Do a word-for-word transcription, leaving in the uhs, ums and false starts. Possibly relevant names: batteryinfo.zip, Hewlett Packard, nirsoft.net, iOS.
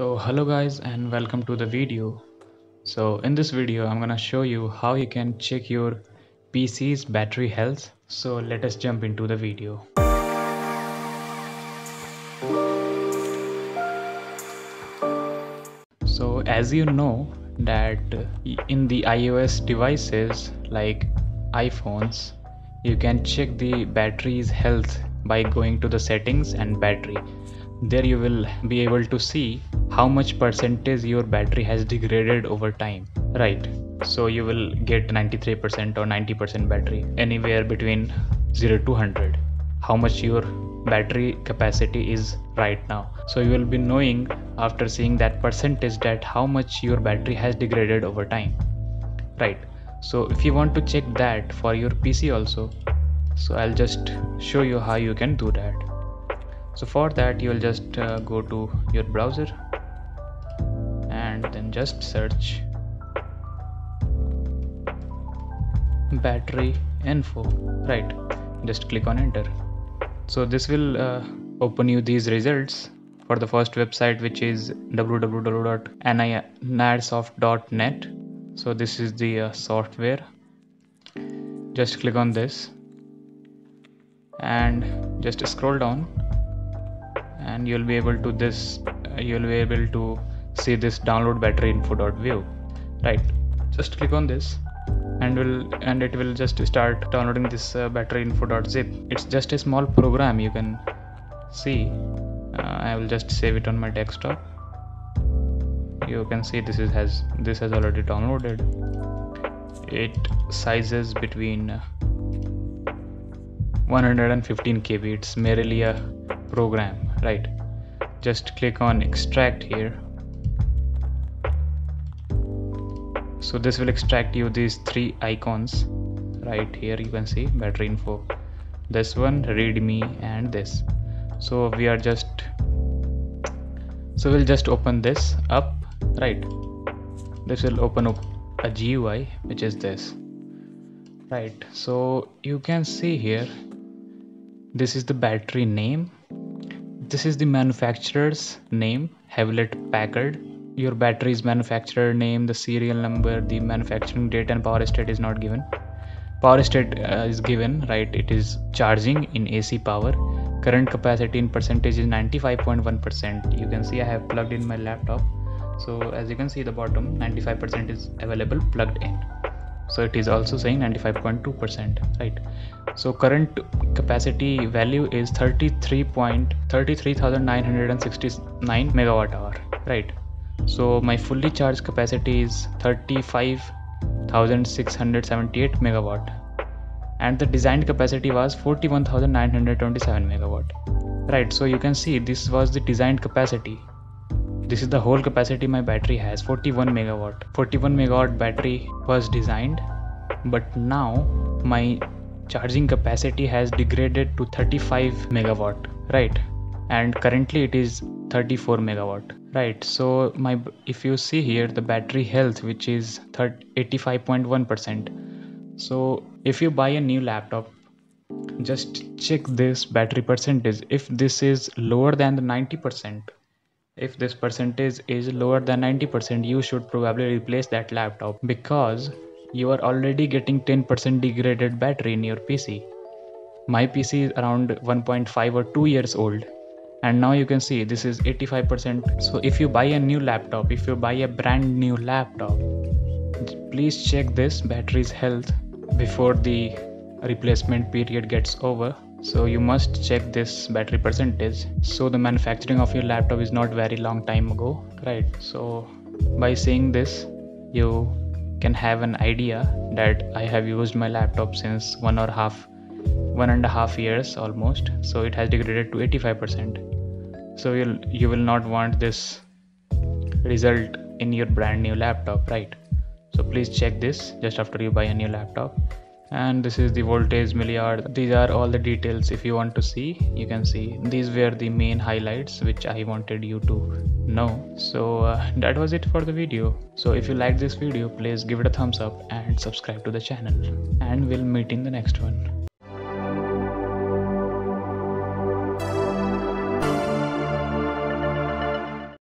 So hello guys and welcome to the video. So in this video I'm gonna show you how you can check your P C's battery health. So let us jump into the video. So as you know that in the iOS devices like iPhones, you can check the battery's health by going to the settings and battery. There you will be able to see how much percentage your battery has degraded over time, right? So you will get ninety-three percent or ninety percent battery, anywhere between zero to one hundred, how much your battery capacity is right now. So you will be knowing after seeing that percentage that how much your battery has degraded over time, right? So if you want to check that for your P C also, so I'll just show you how you can do that. So for that you will just uh, go to your browser and then just search battery info, right? Just click on enter. So this will uh, open you these results for the first website, which is w w w dot nirsoft dot net. So this is the uh, software. Just click on this and just scroll down, and you'll be able to this uh, you'll be able to see this download battery info dot view, right? Just click on this and will and it will just start downloading this uh, battery info dot zip. It's just a small program, you can see. uh, I will just save it on my desktop. You can see this is has this has already downloaded. It sizes between uh, one hundred fifteen K B. It's merely a program, right? Just click on extract here. So this will extract you these three icons right here. You can see battery info, this one, readme, and this. So we are just so we'll just open this up, right? This will open up a G U I, which is this, right? So you can see here, this is the battery name. This is the manufacturer's name, Hewlett Packard. Your battery's manufacturer name, the serial number, the manufacturing date, and power state is not given. Power state uh, is given, right? It is charging in A C power. Current capacity in percentage is ninety-five point one percent. You can see I have plugged in my laptop. So as you can see the bottom, ninety-five percent is available plugged in. So it is also saying ninety-five point two percent, right? So current capacity value is thirty-three thousand nine hundred sixty-nine megawatt hour, right? So my fully charged capacity is thirty-five thousand six hundred seventy-eight megawatt, and the designed capacity was forty-one thousand nine hundred twenty-seven megawatt, right? So you can see this was the designed capacity. This is the whole capacity my battery has, forty-one megawatt. forty-one megawatt battery was designed, but now my charging capacity has degraded to thirty-five megawatt, right? And currently it is thirty-four megawatt, right? So my if you see here the battery health, which is eighty-five point one percent. So if you buy a new laptop, just check this battery percentage. If this is lower than the ninety percent, if this percentage is lower than ninety percent, you should probably replace that laptop, because you are already getting ten percent degraded battery in your P C. My P C is around one point five or two years old, and now you can see this is eighty-five percent. So if you buy a new laptop, if you buy a brand new laptop, please check this battery's health before the replacement period gets over. So you must check this battery percentage. So the manufacturing of your laptop is not very long time ago, right? So by seeing this, you can have an idea that I have used my laptop since one or half one and a half years almost. So it has degraded to eighty-five percent. So you'll you will not want this result in your brand new laptop, right? So please check this just after you buy a new laptop. And this is the voltage, milliard. These are all the details. If you want to see, you can see. These were the main highlights which I wanted you to know. So uh, that was it for the video. So if you like this video, please give it a thumbs up and subscribe to the channel, and we'll meet in the next one.